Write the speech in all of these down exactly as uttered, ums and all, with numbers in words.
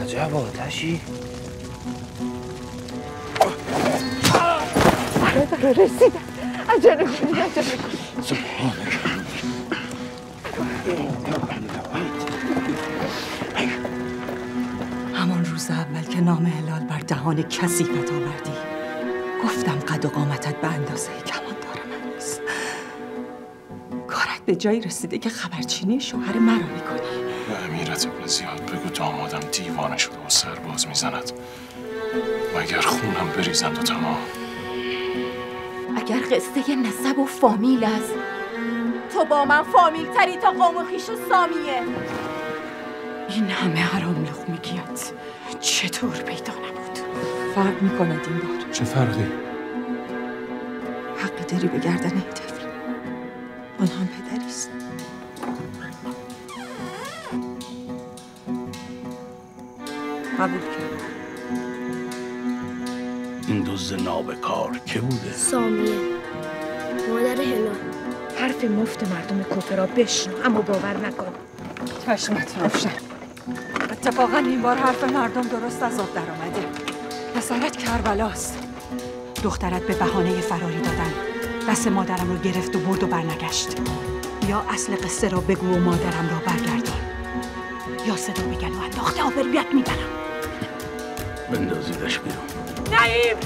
عجب آتشی. رسیدم. عجله کنی عجله کنی. سبحانه. همان روز اول که نام هلال بر دهان کسی فتح آوردی گفتم قد و قامتت به اندازه کماندار من نیست. کارت به جایی رسیده که خبرچینی شوهر مرا میکنی. به امیرت ابن زیاد بگو دامادم دیوانه شده و سرباز میزند مگر خونم بریزند و تمام. اگر قصه نسب و فامیل است تو با من فامیل تری تا قوم خویش و سامیه. این همه حرام لقمگیات چطور پیدا نبود؟ فرق میکند این بار. چه فرقی؟ حقی داری به گردن این طفل. اون هم پدریست. قبول کرد. این دوز نابکار که بوده؟ سامیه مادر هلال. حرف مفت مردم کفرا بشنو اما باور نکن. چشمت روشن. اتفاقا این بار حرف مردم درست از آب در آمده. پسرت کربلاست. دخترت به بهانه فراری دادن دست مادرم رو گرفت و برد و برنگشت. یا اصل قصه را بگو و مادرم را برگردان یا صدا بگن و انداخته آبر بیت میبرم. بندازیدش بیرون. نعیم!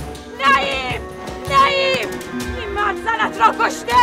نعیم! نعیم! این مرد زنت را کشته!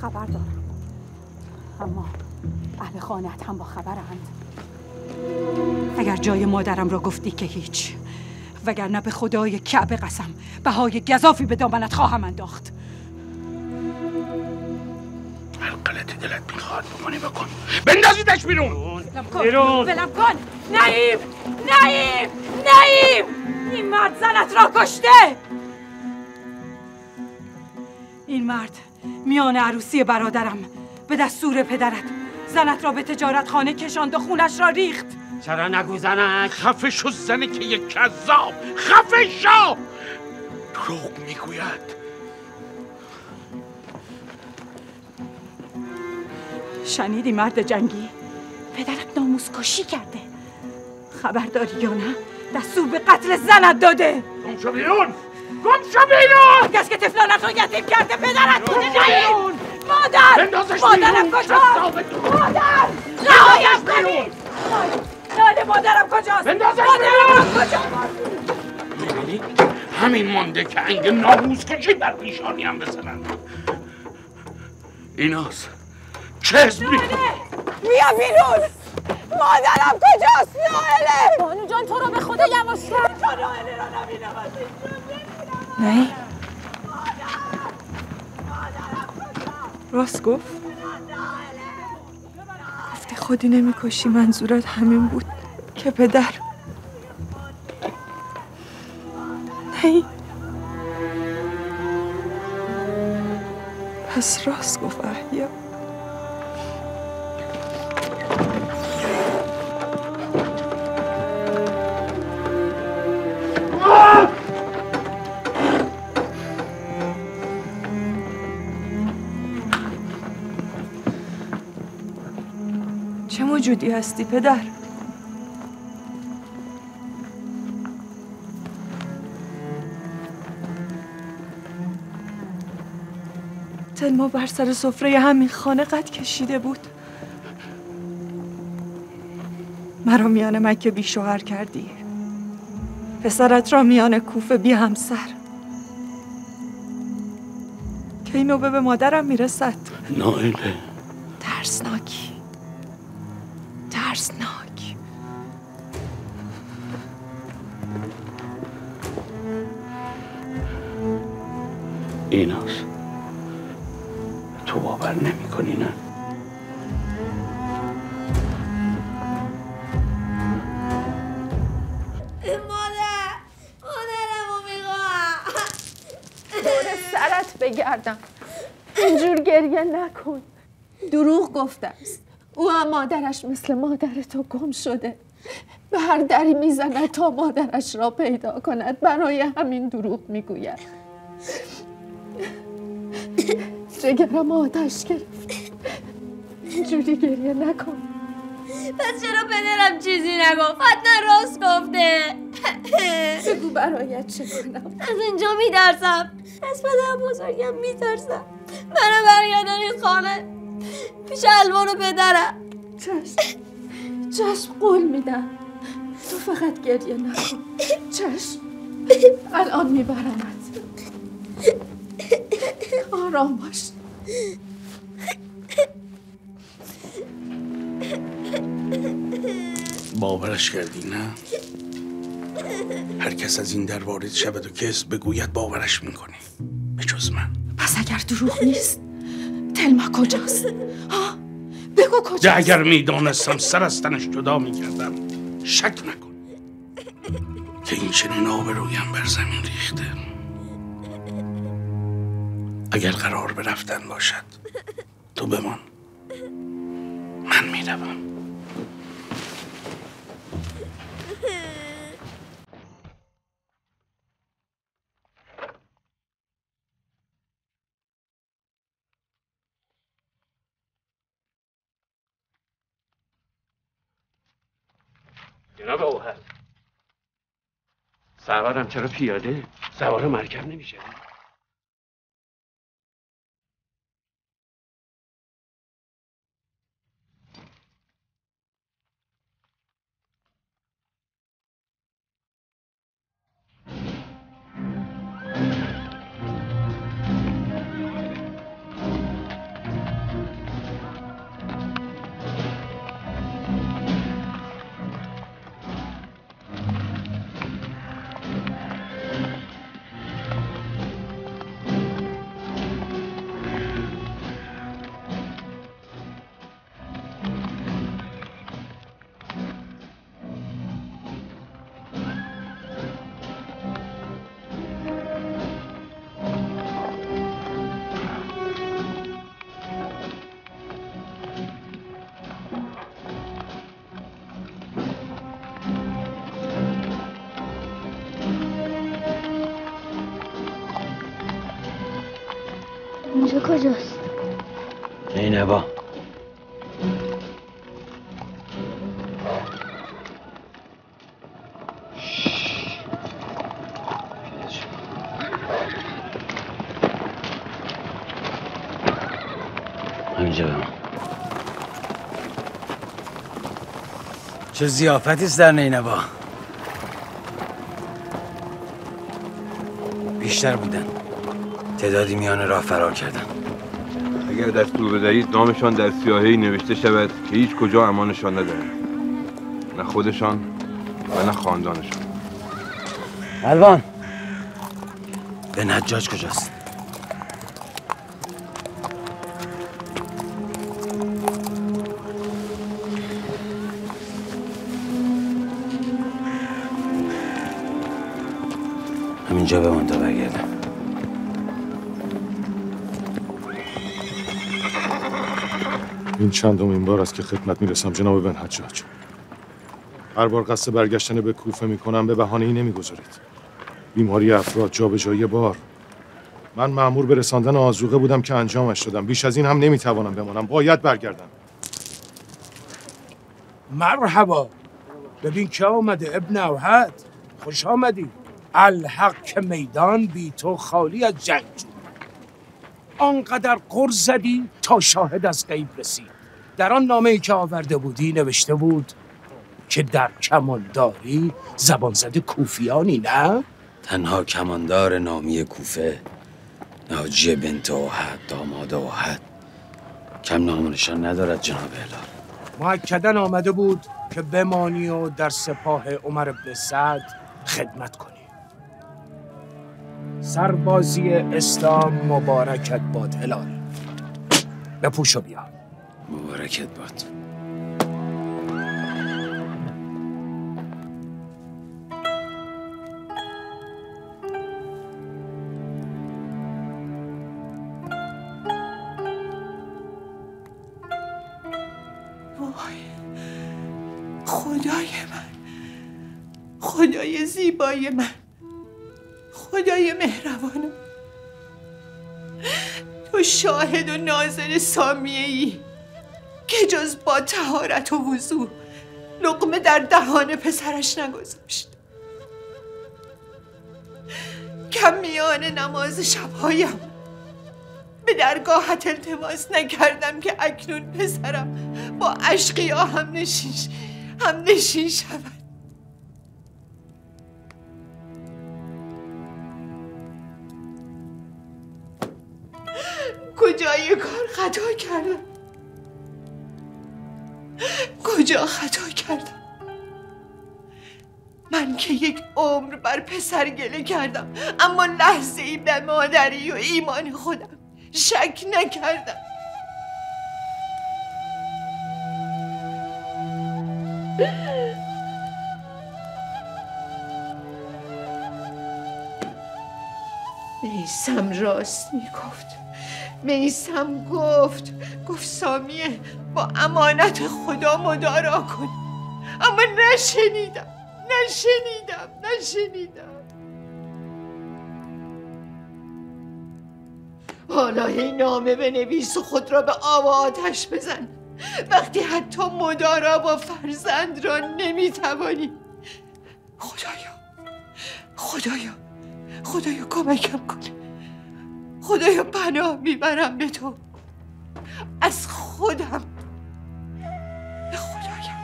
خبر دارم اما اهل خانه‌ات هم با خبرند. اگر جای مادرم را گفتی که هیچ وگرنه به خدای کعبه قسم بهای گزافی به دامنت خواهم انداخت. هر غلطی دلت میخواد بکنی بکن. بندازیدش بیرون. بیرون. ولم کن. نعیم! نعیم! نعیم! این مرد زنت را کشته. این مرد میان عروسی برادرم به دستور پدرت زنت را به تجارت خانه کشاند و خونش را ریخت. چرا نگو زنک؟ خفه شو زنه که یک کذاب، خفه شو! دروغ میگوید. شنیدی مرد جنگی؟ پدرت ناموس کشی کرده. خبر داری یا نه؟ دستور به قتل زنت داده. گم شو بیرون! گم شو بیرون! کس که طفلانت رو یتیم کرده پدرت بوده. بیرون! مادر! مادرم کجا؟ مادر! رهایم کنید! ناله مادرم کجاست؟ بندازش بیرون! میبینی؟ همین مانده که انگ ناموس کشی بر پیشانی هم بزنند. ایناست. چشم بیرون! بیا بیرون! مادرم کجاست؟ نائله! بانو جان تو رو به خدا یواش کن! تو نائله را نبینم از این نه؟ راست گفت؟ گفتی خودی نمی کشی منظورت همین بود که پدر نه؟ پس راست گفت احیا. جودی هستی پدر. تل ما بر سر سفره همین خانه قد کشیده بود. مرا میان مکه بی شوهر کردی، پسرت را میان کوفه بی همسر. که این نوبه به مادرم میرسد. نائله ترسناکی، ترسناک. ایناس تو باور نمی کنی نه؟ مادر، مادرمو میخوام. دور سرت بگردم، اینجور گریه نکن. دروغ گفته است. او هم مادرش مثل مادر تو گم شده، به هر دری میزند تا مادرش را پیدا کند. برای همین دروغ میگوید. جگرم آتش گرفت. اینجوری گریه نکن. پس چرا پدرم چیزی نگفت؟ حتما راست گفته. بگو برایت چه کنم؟ از اینجا میترسم، از پدر بزرگم میترسم. منو برگردانید خانه، پیش الوان و پدرم. چشم، چشم، قول میدم. تو فقط گریه نکن. چشم، الان میبرمت. آرام باش. باورش کردی نه؟ هر کس از این در وارد شود و کس بگوید باورش میکنی، به جز من. پس اگر دروغ نیست تلما کجاست؟ ها؟ بگو کجاست؟ ده اگر میدانستم سر از تنش جدا میکردم. شک نکن که این چنین آبرویم بر زمین ریخته. اگر قرار به رفتن باشد تو بمان، من میروم. جناب اوهر، سوارم چرا پیاده؟ سوار مرکب نمیشه. کجا کجاست؟ این هوا همینجا بمان. چه ضیافتیست در نینوا. بیشتر بودن، تعدادی میان راه فرار کردن. اگر دستور بدهید نامشان در سیاهی نوشته شود که هیچ کجا امانشان ندارد، نه خودشان و نه خاندانشان. الوان به نجاج کجاست؟ همینجا بمان تا برگردم. این چندمین بار است که خدمت میرسم جناب بن حجاج. هر بار قصد برگشتن به کوفه میکنم به بهانه‌ای نمیگذارید. بیماری افراد، جابجایی بار. من مأمور به رساندن آذوقه بودم که انجامش دادم. بیش از این هم نمیتوانم بمانم، باید برگردم. مرحبا، ببین که آمده ابن اوحد، خوش آمدی. الحق که میدان بی تو خالی از جنگ جو. آنقدر قرض زدی تا شاهد از غیب رسید. در آن نامه‌ای که آورده بودی نوشته بود که در کمانداری زبان زده کوفیانی، نه؟ تنها کماندار نامی کوفه ناجیه بنت اوحد، داماد اوحد، کم نام و نشان ندارد جناب اعلی. مؤکداً آمده بود که بمانی و در سپاه عمر بن سعد خدمت کنی. سربازی اسلام مبارکت باد هلال. بپوش و بیا. مبارکت باد. وای خدای من، خدای زیبای من، خدای مهربانم، تو شاهد و ناظر سامیه‌ای که جز با طهارت و وضو لقمه در دهان پسرش نگذاشت. کم میان نماز شبهایم به درگاهت التماس نکردم که اکنون پسرم با اشقیا هم نشین هم نشین شود. کجای کار خطا کردم؟ کجا خطا کردم؟ من که یک عمر بر پسر گله کردم، اما لحظه ای به مادری و ایمان خودم شک نکردم. میثم راست میگفت. میثم گفت گفت سامیه با امانت خدا مدارا کن، اما نشنیدم نشنیدم نشنیدم. حالا این نامه بنویس و خود را به آب و آتش بزن. وقتی حتی مدارا با فرزند را نمیتوانی، خدایا خدایا خدایا کمکم کن. خدایا پناه میبرم به تو، از خودم به خدایا.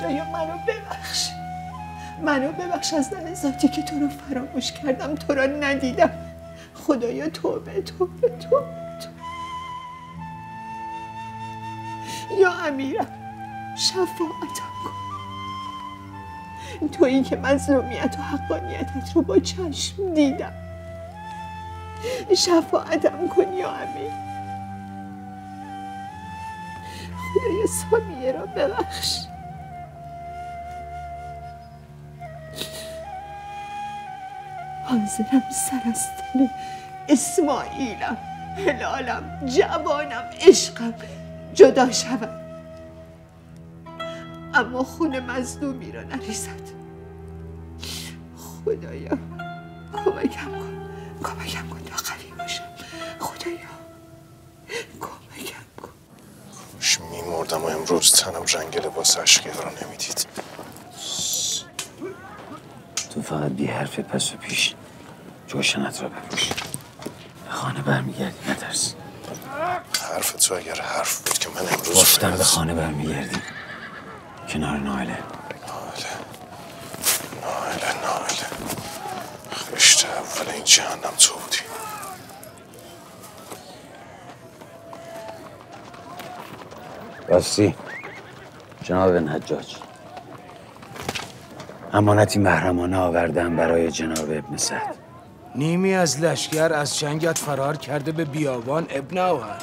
خدایا منو ببخش، منو ببخش از لحظاتی که تو رو فراموش کردم، تو را ندیدم. خدایا توبه توبه توبه توبه. یا امیرم شفاعتم کن، تویی که مظلومیت و حقانیتت رو با چشم دیدم. شفاعتم کن یا امیر. خدای سامیه را ببخش. حاضرم سر از تن اسماعیلم، هلالم، جوانم، عشقم جدا شود، اما خون مظلومی را نریزد. خدایا کمکم کن، کمکم کن تا قوی باشم. خدایا کمکم کن. کاش میمردم و امروز تنم رنگ لباس عشقی رو نمیدید. تو فقط بی حرف پس و پیش جوشنت را بپوش. به خانه برمیگردی نترس. حرف تو اگر حرف بود که من امروز گفتم به خانه برمیگردی کنار نایله. نایله نایله خشت اول این جهنم تو بودی. راستی جناب بن حجاج امانتی محرمانه آوردم برای جناب ابن سعد. نیمی از لشکر از چنگت فرار کرده به بیابان ابن اوهد.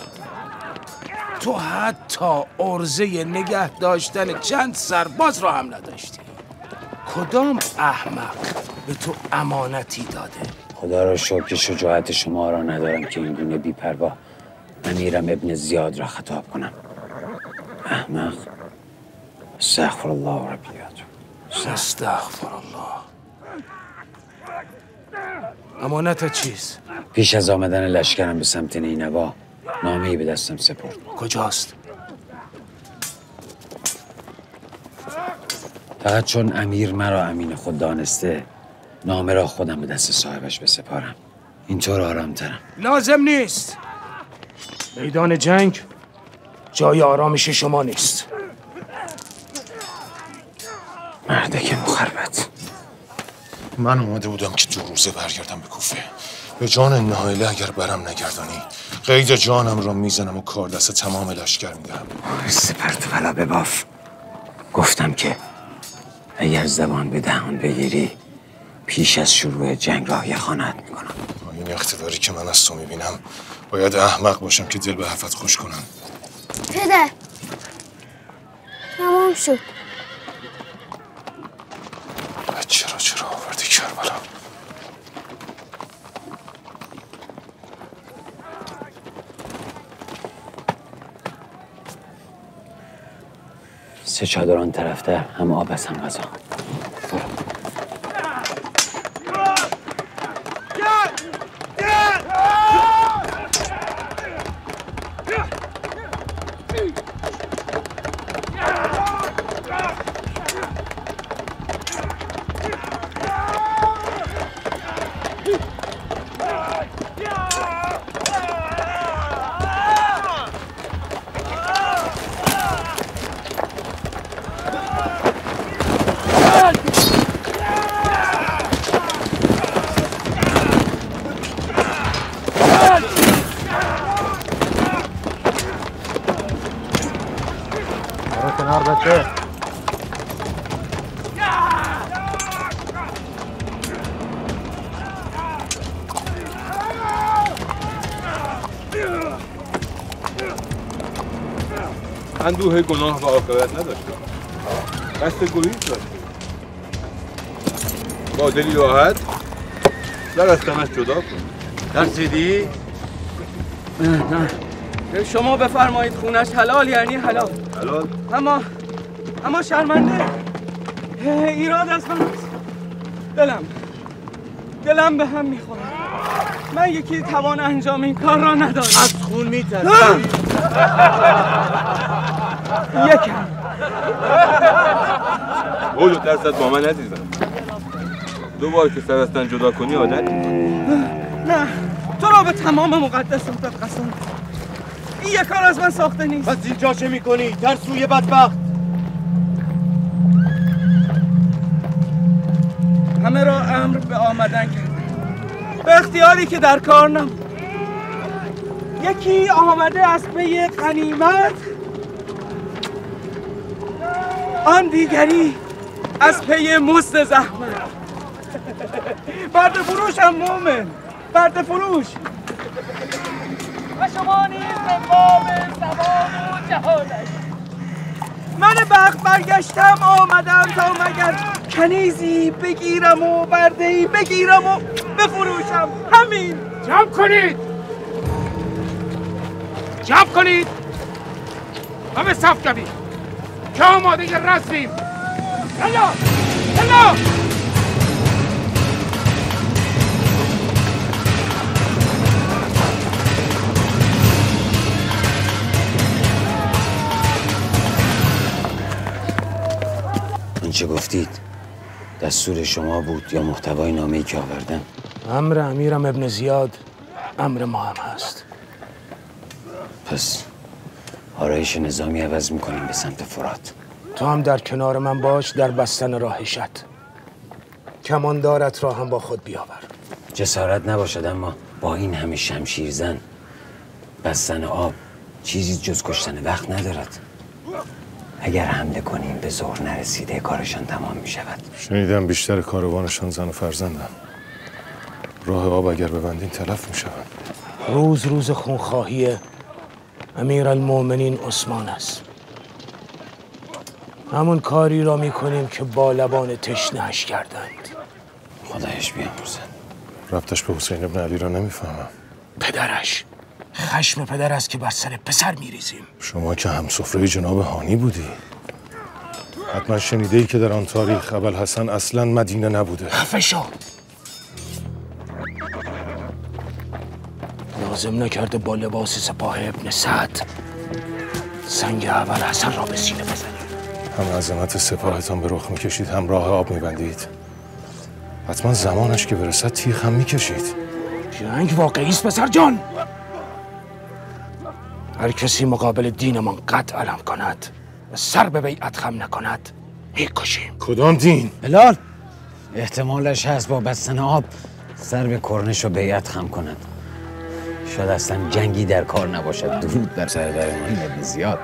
تو حتی عرضه نگه داشتن چند سرباز را هم نداشتی. کدام احمق به تو امانتی داده؟ خدا را شکر که شجاعت شما را ندارم که این گونه بی‌پروا امیرم ابن زیاد را خطاب کنم. احمق استغفرالله ربی یادم استغفرالله. امانت چیست؟ پیش از آمدن لشکرم به سمت نینوا نامه‌ای به دستم سپرد. کجاست؟ فقط چون امیر مرا امین خود دانسته نامه را خودم به دست صاحبش بسپارم. اینطور آرام‌ترم. لازم نیست. میدان جنگ جای آرامش شما نیست. مردک مخربت. من اومده بودم که دو روزه برگردم به کوفه. به جان نهایله اگر برم نگردانی قید جانم را میزنم و کار دست تمام لشکر میدم. سپرت ولا بباف. گفتم که اگر زبان به دهان بگیری پیش از شروع جنگ راه خانت میکنم. این اختیاری که من از تو میبینم باید احمق باشم که دل به هفت خوش کنم. پدر تمام شد. چرا چرا آوردی کربلا؟ سه چادر آن طرفته هم آب است هم غذا. اندوه گناه و عاقبت نداشته. قصد گریز داشته. با دلی راحت در از تمش جدا کن. ترسیدی؟ نه نه. شما بفرمایید خونش حلال یعنی حلال. حلال؟ اما اما شرمنده. ایراد از من است. دلم دلم به هم میخورد. من یکی توان انجام این کار را ندارم. از خون میترسم. یکم بولو ترست با من عزیزم. دو بار که سرستن جدا کنی عادت میکنی. نه تو را به تمام مقدس امتد قسم. این یک کار از من ساخته نیست. پس اینجا چه میکنی؟ ترسوی بدبخت. همه را امر به آمدن کرد به اختیاری که در کار نبود. یکی آمده از پی غنیمت، آن دیگری از پی مزد زحمت. برد فروش هم مومن برد فروش. و شما نیز به باب سواب و جهالت. من بخت برگشتم آمدم تا مگر کنیزی بگیرم و بردهی بگیرم و بفروشم. همین. جمع کنید جمع کنید و به صف دوید که آماده یه رسمیم. هلا هلا این چه گفتید؟ دستور شما بود یا محتوای نامه‌ای که آوردم؟ امر امیرم ابن زیاد امر ما هم هست. پس آرایش نظامی عوض میکنیم به سمت فرات. تو هم در کنار من باش در بستن راهشت. کماندارت را هم با خود بیاور. جسارت نباشد اما با این همه شمشیر زن بستن آب چیزی جز کشتن وقت ندارد. اگر حمله کنیم به ظهر نرسیده کارشان تمام می شود. شنیدم بیشتر کاروانشان زن و فرزندن. راه آب اگر ببندین تلف می شود. روز روز خونخواهی امیرالمومنین عثمان است. همون کاری را می کنیم که با لبان تشنهش کردند. خدایش بیامرزد. ربطش به حسین ابن علی را نمی فهمم. پدرش. خشم پدر است که بر سر پسر میریزیم. شما که همسفره جناب هانی بودی. حتما شنیده ای که در آن تاریخ ابوالحسن اصلا مدینه نبوده. خفه شو. لازم نکرده با لباس سپاه ابن سعد سنگ ابوالحسن را به سینه بزنید. هم عظمت سپاهتان به رخ میکشید هم راه آب میبندید. حتما زمانش که برسد تیغ هم میکشید. جنگ واقعی است پسر جان. هر کسی مقابل دین من قد علم کند و سر به بیعت خم نکند میکشیم. کدام دین؟ بلال احتمالش هست با بستن آب سر به کرنش و بیعت خم کند. شاید اصلا جنگی در کار نباشد. درود بر سردار ابن زیاد.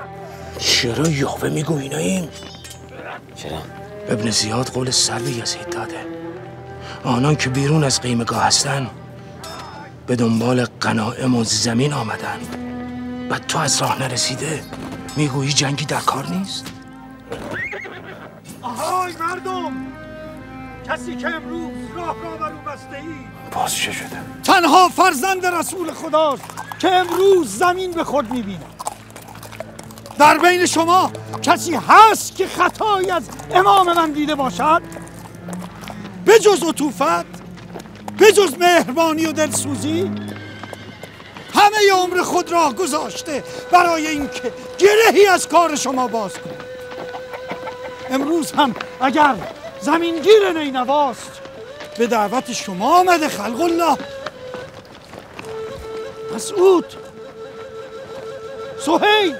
چرا یهوه میگو ایناییم؟ چرا؟ ابن زیاد قول سر به یزید داده آنان که بیرون از قیمگاه هستن به دنبال غنایم و زمین آمدند. بعد تو از راه نرسیده میگویی جنگی در کار نیست؟ آهای مردم، کسی که امروز راه را برو بسته ای باز چه شده؟ تنها فرزند رسول خداست که امروز زمین به خود میبیند. در بین شما کسی هست که خطایی از امام من دیده باشد؟ بجز عطوفت، بجز مهربانی و دلسوزی؟ همه عمر خود را گذاشته برای اینکه گرهی از کار شما باز کنه. امروز هم اگر زمینگیر نینواست به دعوت شما آمده خلق الله. مسعود، سهیل،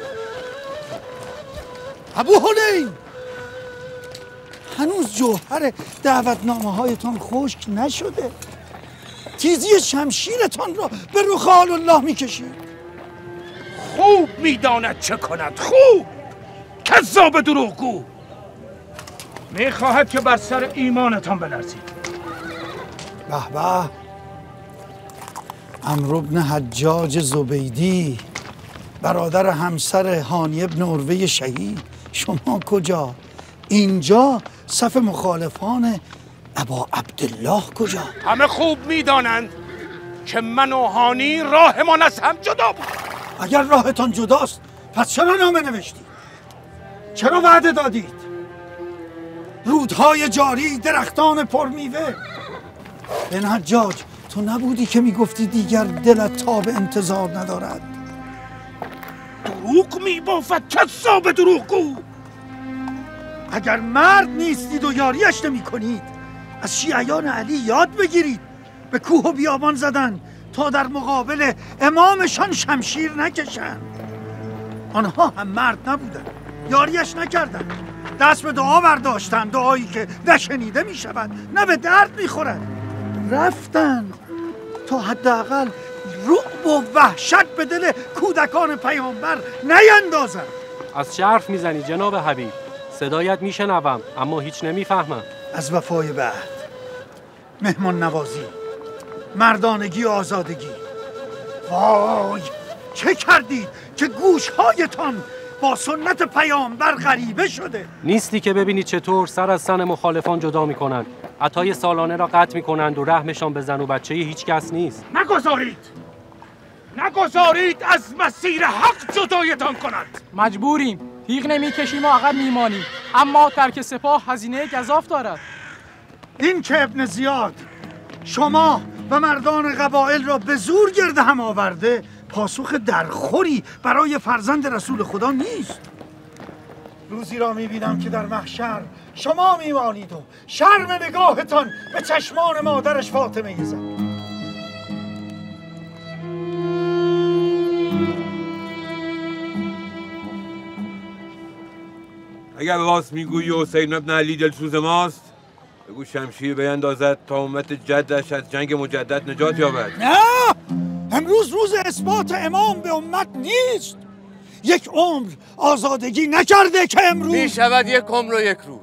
ابوحنین، هنوز جوهر دعوتنامه هایتان خشک نشده. تیزی شمشیرتان را به رخ آل الله میکشید. خوب میداند چه کند. خوب کذاب دروغگو میخواهد که بر سر ایمانتان بلرزید. به به، عمرو بن حجاج زبیدی برادر همسر هانی ابن عروه شهید. شما کجا؟ اینجا صف مخالفان ابا عبدالله کجا؟ همه خوب میدانند که من و هانی راهمان از هم جدا بود. اگر راهتان جداست پس چرا نامه نوشتید؟ چرا وعده دادید؟ رودهای جاری، درختان پرمیوه. بن حجاج، تو نبودی که میگفتی دیگر دلت تاب انتظار ندارد؟ دروغ میبافد کذاب دروغگو. اگر مرد نیستید و یاریش نمی کنید از شیعیان علی یاد بگیرید. به کوه و بیابان زدن تا در مقابل امامشان شمشیر نکشند. آنها هم مرد نبودند، یاریش نکردند، دست به دعا برداشتند، دعایی که نشنیده می شود نه به درد می خورد. رفتند تا حداقل رعب و وحشت به دل کودکان پیامبر نیندازند. از چه حرف میزنی جناب حبیب؟ صدایت میشنوم اما هیچ نمیفهمم. از وفای بعد، مهمان نوازی، مردانگی و آزادگی. وای چه کردید که گوشهایتان با سنت پیامبر غریبه شده. نیستی که ببینید چطور سر از سن مخالفان جدا میکنند، عطای سالانه را قطع میکنند و رحمشان به زن و بچه هیچ کس نیست. نگذارید، نگذارید از مسیر حق جدایتان کنند. مجبوریم، تیغ نمیکشیم و عقب میمانیم، اما ترک سپاه هزینه گزاف دارد. این که ابن زیاد شما و مردان قبائل را به زور گرد هم آورده پاسخ درخوری برای فرزند رسول خدا نیست. روزی را میبینم که در محشر شما میمانید و شرم نگاهتان به چشمان مادرش فاطمه زهرا. اگر راست میگویی حسین بن علی دلسوز ماست، بگو شمشیر بیندازد تا امت جدش از جنگ مجدد نجات یابد. نه، امروز روز اثبات امام به امت نیست. یک عمر آزادگی نکرده که امروز میشود یک عمر و یک روز.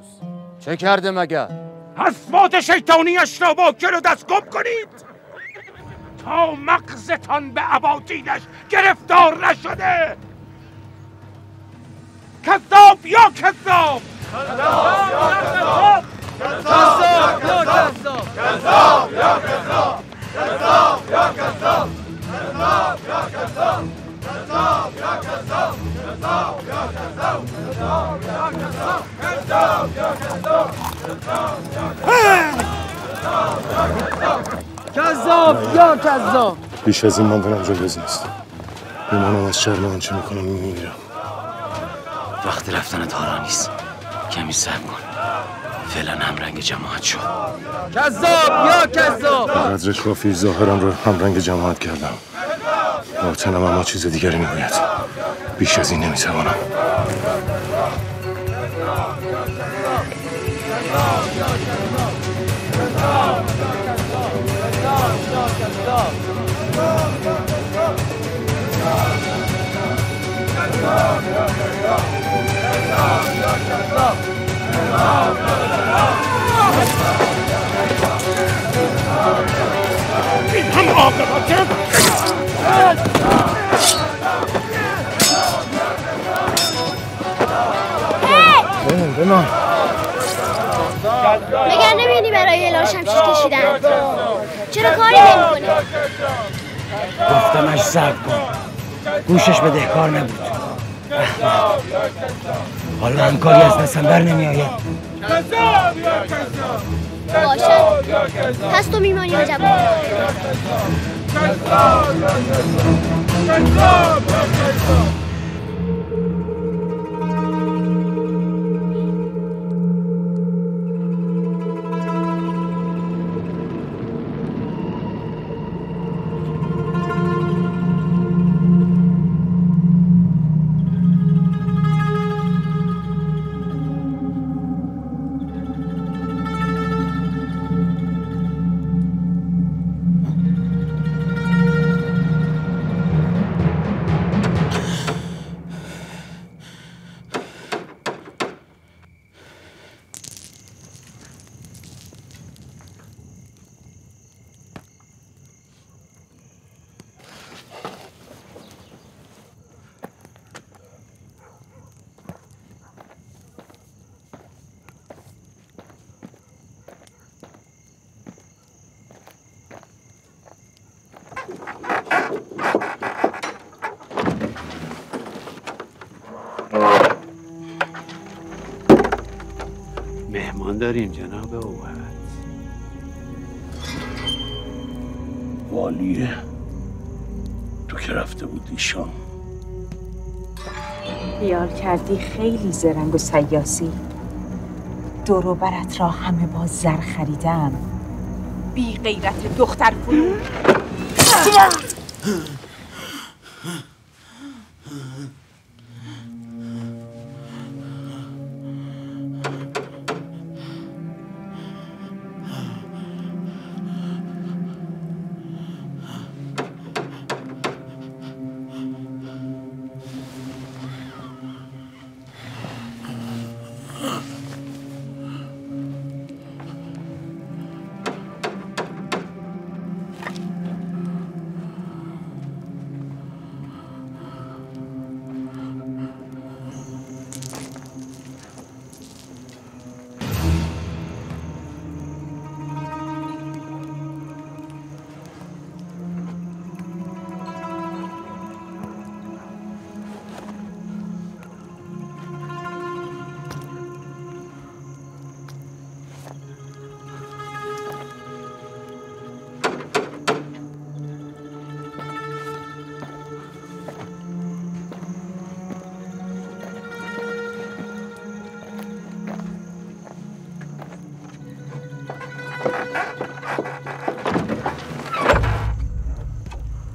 چه کرده مگر؟ اثبات شیطانیش را با کل و دست گم کنید تا مغزتان به اباطینش گرفتار نشده. کذاب یا کذاب، کذاب یا کذاب، کذاب یا کذاب، کذاب یا کذاب، کذاب یا کذاب، کذاب یا کذاب، کذاب یا کذاب، کذاب یا کذاب، کذاب یا کذاب، کذاب یا کذاب، کذاب یا کذاب. بیش از این ماندنم جایز نیست. میمانم از شر آنچه میکنم میمیرم. وقت رفتنت آرا نیست، کمی صبر کن. فعلا همرنگ جماعت شد. کذاب یا کذاب. قدر کافی ظاهرم رو همرنگ جماعت کردم. باطنم اما چیز دیگری میگوید. بیش از این نمیتوانم. این هم عاقبت بمان. مگر نمیدی برای اعلان شمشیر کشیدن چرا کاری نمی‌کنی؟ گفتمش صبر کن، گوشش بدهکار نبود. حالا هم کاری از دستم بر نمی آید. باشد، پس تو میمانی عجب. مهمان داریم جناب اوقات. والیه، تو که رفته بودی شام. خیال کردی خیلی زرنگ و سیاسی؟ دور و برت را همه با زر خریدم، بی غیرت دختر فلو.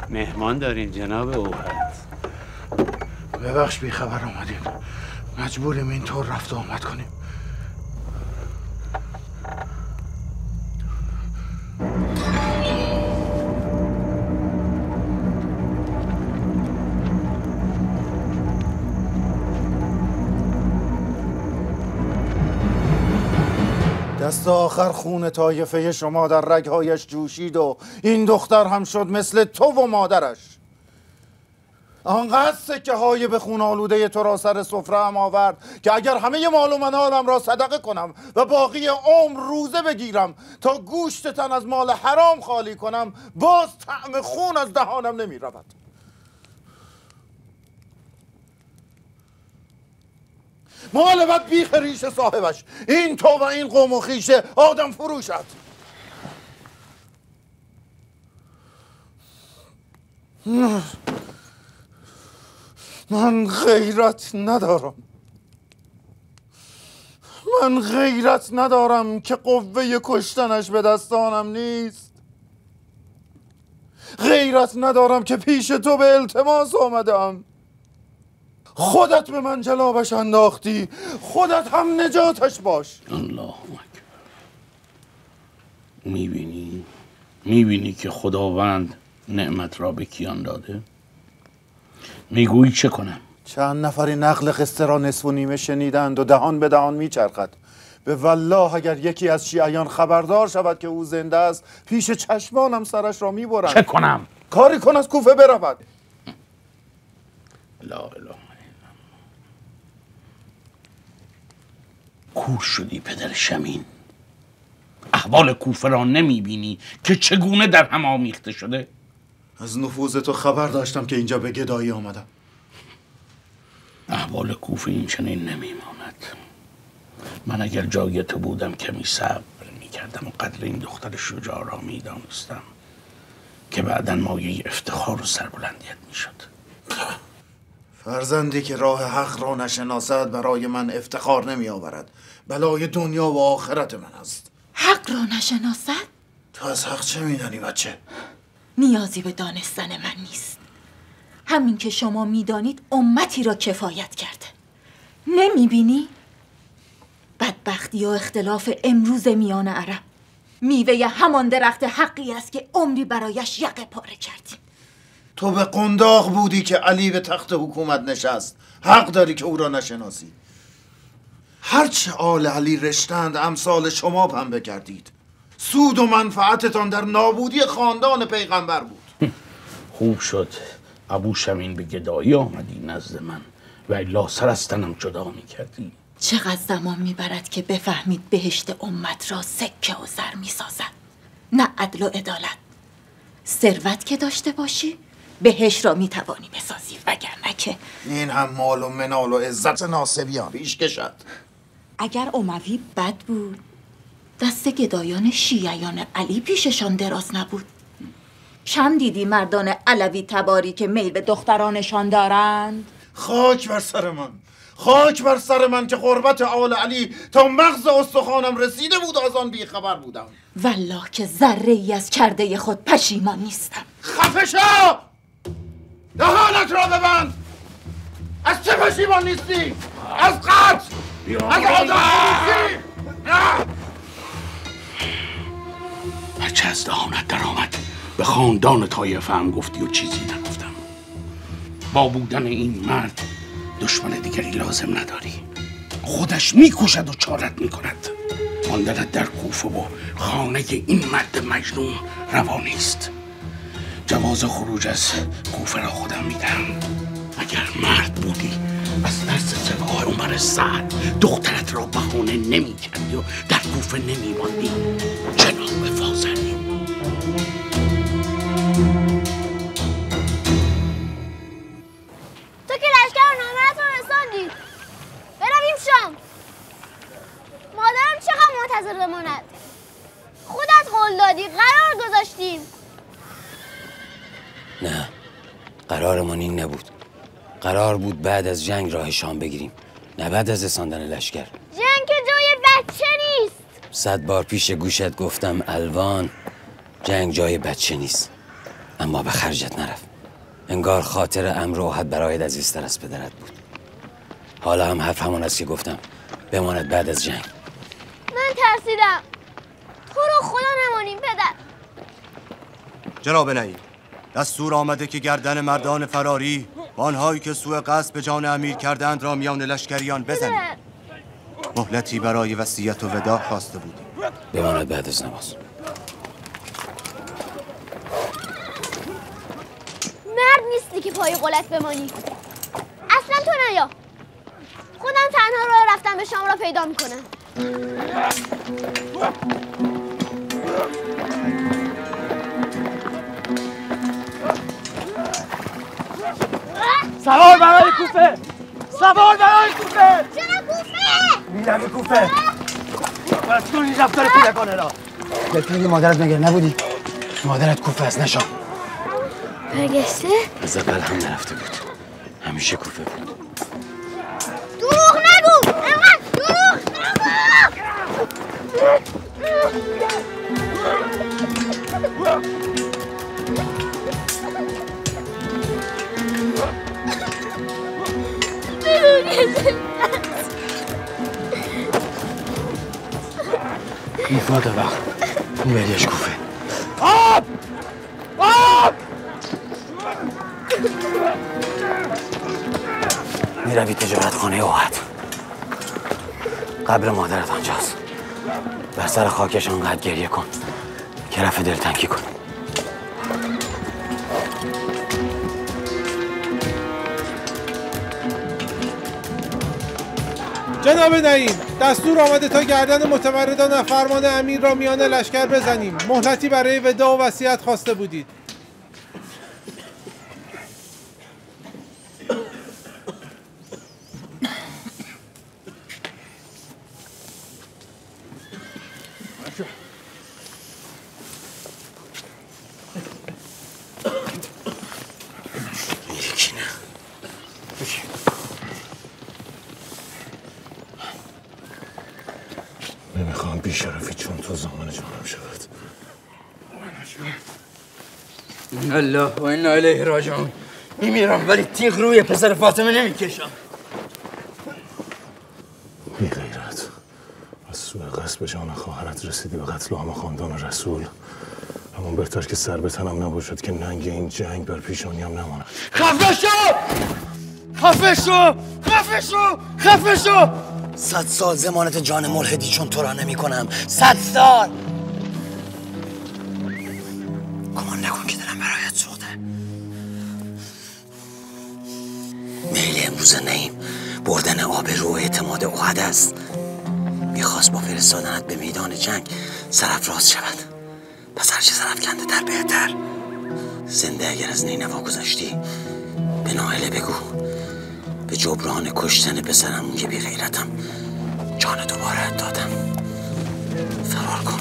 مهمان داریم جناب اوقت. ببخش بی خبر آمدیم، مجبوریم اینطور رفت و آمد کنیم. دست آخر خون طایفه شما در رگهایش جوشید و این دختر هم شد مثل تو و مادرش. آنقدر سکه های به خون آلوده تو را سر سفره هم آورد که اگر همه مال و منالم را صدقه کنم و باقی عمر روزه بگیرم تا گوشت تن از مال حرام خالی کنم، باز طعم خون از دهانم نمی رود. مالبت بیخ ریش صاحبش، این تو و این قوم و خیشه آدم فروشت. من غیرت ندارم، من غیرت ندارم که قوه کشتنش به دستانم نیست. غیرت ندارم که پیش تو به التماس آمدم. خودت به من جلابش انداختی، خودت هم نجاتش باش. الله اکبر. میبینی میبینی که خداوند نعمت را به کیان داده؟ میگویی چه کنم؟ چند نفری نقل قصه را نصف و نیمه شنیدند و دهان به دهان میچرخد. به والله اگر یکی از شیعیان خبردار شود که او زنده است، پیش چشمانم سرش را میبرند. چه کنم؟ کاری کن از کوفه برود. لا اله. کور شدی پدر شمین؟ احوال کوفه را نمیبینی که چگونه در هم آمیخته شده؟ از نفوذ تو خبر داشتم که اینجا به گدایی آمدم. احوال کوفه این چنین نمیماند. من اگر جای تو بودم کمی صبر میکردم و قدر این دختر شجاع را میدانستم که بعدا مایه افتخار و سربلندیت میشد. فرزندی که راه حق را نشناسد برای من افتخار نمی آورد، بلای دنیا و آخرت من است. حق را نشناسد؟ تو از حق چه میدانی بچه؟ نیازی به دانستن من نیست. همین که شما میدانید امتی را کفایت کرده. نمیبینی؟ بدبختی و اختلاف امروز میان عرب میوه همان درخت حقی است که عمری برایش یقه پاره کردیم. تو به قنداق بودی که علی به تخت حکومت نشست، حق داری که او را نشناسی. هرچه آل علی رشتند امثال شما پنبه کردید. سود و منفعتتان در نابودی خاندان پیغمبر بود. خوب شد ابو شمین به گدایی آمدی نزد من و الا سر از تنم جدا میکردی. چقدر زمان میبرد که بفهمید بهشت امت را سکه و زر میسازد، نه عدل و عدالت. ثروت که داشته باشی بهش را میتوانی بسازی، وگرنه که این هم مال و منال و عزت ناصبیان پیش کشد. اگر اموی بد بود دست گدایان شیعیان علی پیششان دراز نبود. چند دیدی مردان علوی تباری که میل به دخترانشان دارند؟ خاک بر سر من، خاک بر سر من که قربت آل علی تا مغز استخوانم رسیده بود از آن بیخبر بودم. والله که ذره ای از کرده خود پشیمان نیستم. خفه شو! دهانت را ببند! از چه پشیمان نیستی؟ از قتل! از آدم! بچه از دهانت در آمد. به خاندان طایفه هم گفتی و چیزی نگفتم. با بودن این مرد دشمن دیگری لازم نداری. خودش میکشد و چارت میکند. ماندنت در کوفه و خانه این مرد مجنون روا نیست. جواز خروج از کوفه را خودم میدم. اگر مرد بودی از ترس سباهای عمر سعد دخترت را بهانه نمیکردی و در کوفه نمیماندی. جناب فاضل، تو که لشکر نامرد را رساندی، برویم شام. مادرم چقدر منتظر بماند؟ خودت قول دادی، قرار گذاشتیم. نه، قرارمون این نبود. قرار بود بعد از جنگ راه شام بگیریم، نه بعد از رساندن لشکر. جنگ که جای بچه نیست. صد بار پیش گوشت گفتم الوان، جنگ جای بچه نیست، اما به خرجت نرفت. انگار خاطر امر و عهد برایت عزیزتر از پدرت بود. حالا هم حرف همان است که گفتم، بماند بعد از جنگ. من ترسیدم. تو رو خدا نمانیم پدر. جناب نعیم، دستور آمده که گردن مردان فراری و آنهایی که سوء قصد به جان امیر کردند را میان لشکریان بزنید. مهلتی برای وصیت و وداع خواسته بودیم. بماند بعد از نماز. مرد نیستی که پای غلط بمانی. اصلا تو نیا. خودم تنها راه رفتم به شام را پیدا میکنم. سوار برای کوفه! سوار برای کوفه! چرا کوفه؟ میرم به کوفه! بسطور این رفتار کودکانه را! بفرگی مادرت مگر نبودی؟ مادرت کوفه است نشام! برگشته؟ از اول هم نرفته بود. همیشه کوفه بود. دروغ نگو! اینقدر دروغ نگو! ایفاده وقت اومدیش کوفه. آب! آب! میروی تجارت خانه اوحد. قبر مادرت آنجاست. بر سر خاکش انقدر گریه کن که رفع دلتنگی کن. جناب نعیم، دستور آمده تا گردن متمردان و فرمان امیر را میان لشکر بزنیم. مهلتی برای وداع و وصیت خواسته بودید. الله و انا علیه راجعون. میمیرم ولی تیغ روی پسر فاطمه نمیکشم. بی غیرت، از سوء قصد به جان خواهرت رسیدی به قتل عام خاندان رسول. همون بهتر که سر به تنم نباشد که ننگ این جنگ بر پیشانیم نماند. خفه شو! خفه شو! خفه شو! خفه شو! صد سال ضمانت جان ملحدی چون تو را نمی کنم. صد سال! گمان نکن که دلم برایت سوخته. میل امروز نعیم بردن آبرو و اعتماد احد است. میخواست با فرستادنت به میدان جنگ سرافراز شود. پس هرچه سرافکنده تر بهتر. زنده اگر از نینوا گذاشتی به ناهله بگو. به جبران کشتن پسرم که بی غیرتم جان دوباره‌ات دادم. فرار کن.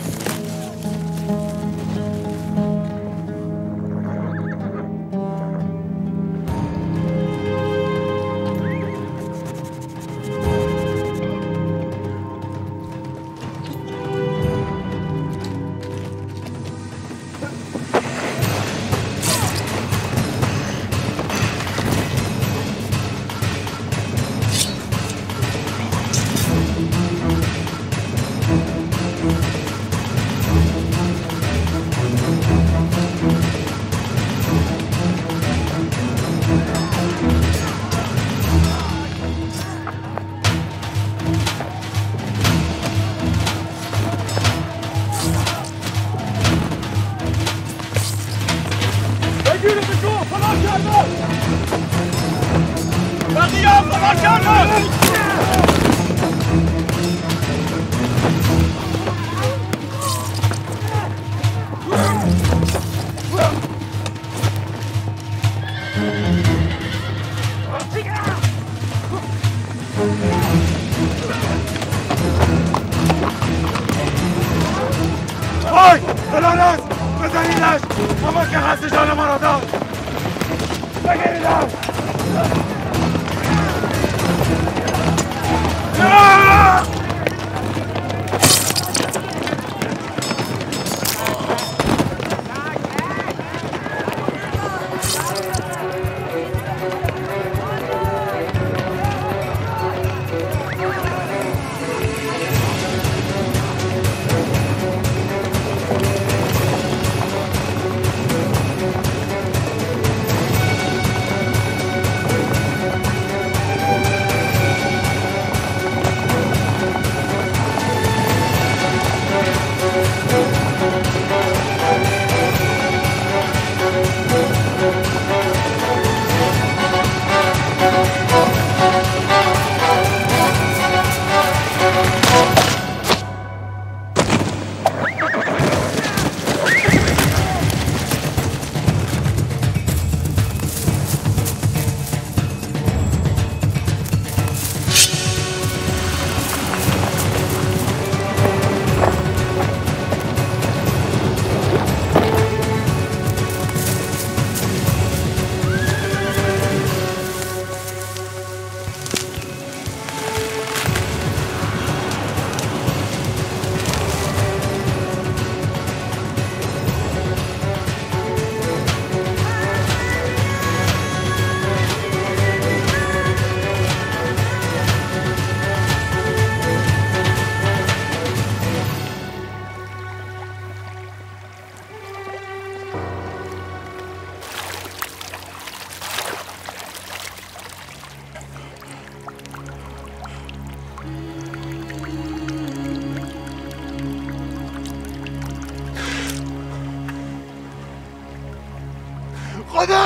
خدا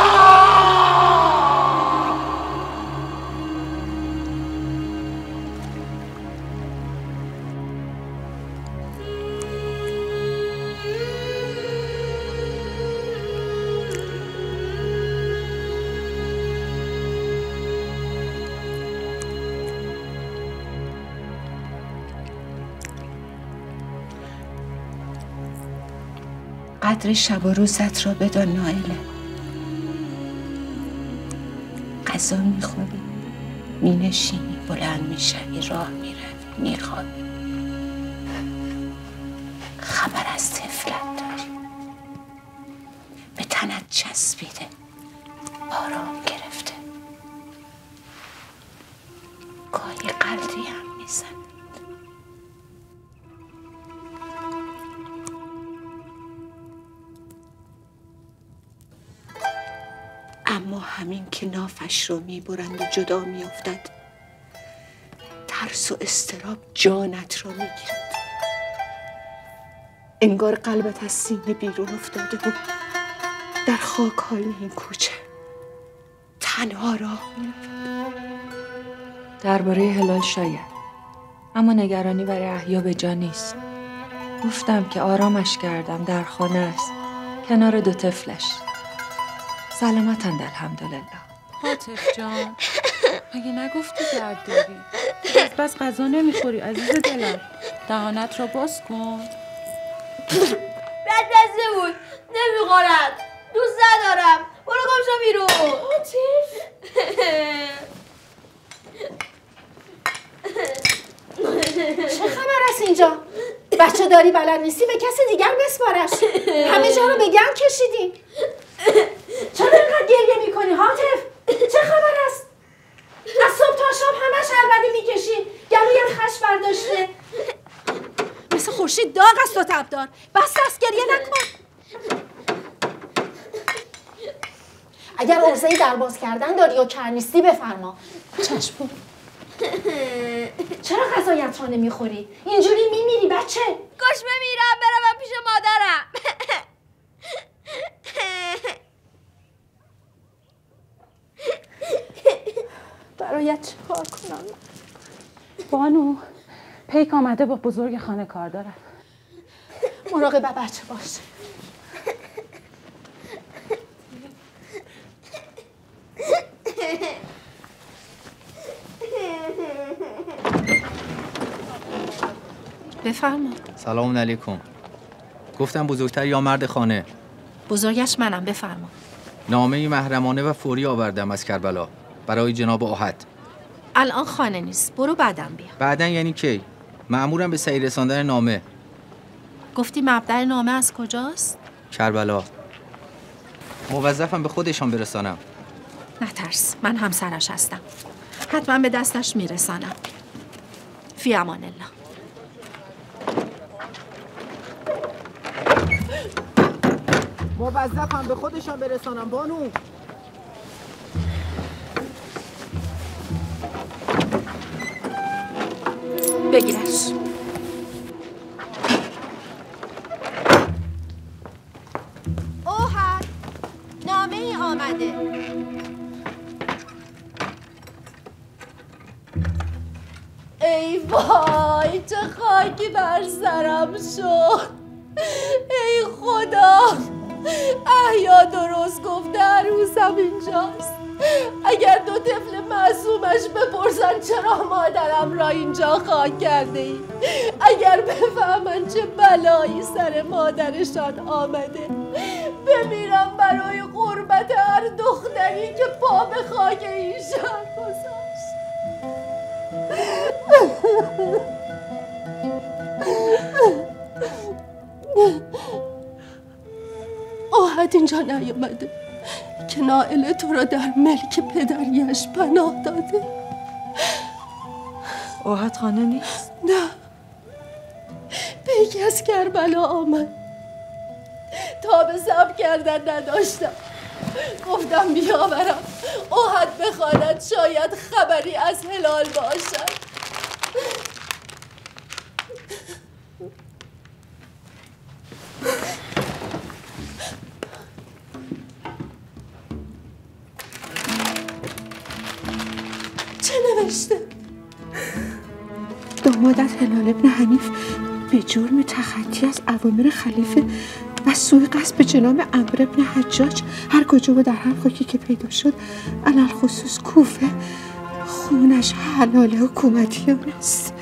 قدر شب و روزت را بدان نائله. قضا میخوری، مینشینی، بلند میشوی، راه میروی، میخوابی. خبر از طفلت داری، به تنت چسبیده، آرام گرفته، گاهی قلطی هم میزنه. همین که نافش رو میبرند و جدا میافتد، ترس و اضطراب جانت را میگیرد. انگار قلبت از سینه بیرون افتاده بود، در خاک های این کوچه تنها راه میرفت. درباره هلال شاید، اما نگرانی برای احیا به جا نیست. گفتم که آرامش کردم، در خانه است، کنار دو طفلش. سلامتند الحمدلله. حاطف جان، مگه نگفتی درد داری؟ بس بس غذا نمیخوری عزیز دلم، دهانت را باز کن. بد دسته بود، نمیخورم، دوست ندارم، برو گمشو بیرون. حاطف چه خبر است اینجا؟ بچه داری بلد نیستی به کسی دیگر بسپارش، همه جا رو به گم کشیدی. چرا اینقدر گریه میکنی حاطف؟ چه خبر است؟ از صبح تا شب همش عربدی میکشی، گلویت خش برداشته، مثل خورشید داغ است و تبدار. بس دست گریه نکن. اگر عرضه‌ای در باز کردن داری و کر نیستی بفرما. چشم. چرا غذایت را نمیخوری؟ اینجوری میمیری بچه. کاش بمیرم برم پیش مادرم. برایت چه کار کنم؟ بانو پیک آمده با بزرگ خانه کار دارد. مراقب بچه باش. بفرما. سلام علیکم. گفتم بزرگتر یا مرد خانه؟ بزرگش منم. بفرما. نامه محرمانه و فوری آوردم از کربلا برای جناب احد. الان خانه نیست، برو بعدم بیا. بعدن یعنی کی؟ مأمورم به صحیح رساندن نامه. گفتی مبدأ نامه از کجاست؟ کربلا. موظفم به خودشان برسانم. نترس، من همسرش هستم، حتما به دستش میرسانم. فی امان الله. موظفم به خودشان برسانم بانو. بگیرش. اوهر، نامه ای آمده. ای وای، چه خاکی بر سرم شد. ای خدا، احیا درست گفته، عروسم اینجاست. اگر دو طفل معصومش بپرسن چرا مادرم را اینجا خاک کرده ای، اگر بفهمن چه بلایی سر مادرشان آمده، بمیرم برای قربت هر دختری که پا به خاک ایشان گذاشت. آهد اینجا نیامده که نائله تو را در ملک پدریش پناه داده. آهد خانه نیست؟ نه، پیک از کربلا آمد. تا به صبر کردن نداشتم، گفتم بیاورم آهد بخواند، شاید خبری از هلال باشد. سعادت هلال ابن حنیف به جرم تخطی از اوامر خلیفه و سوء قصد به جناب عمرو ابن حجاج هر کجا و در هر خاکی که پیدا شد، علالخصوص کوفه، خونش حلال حکومتیان است.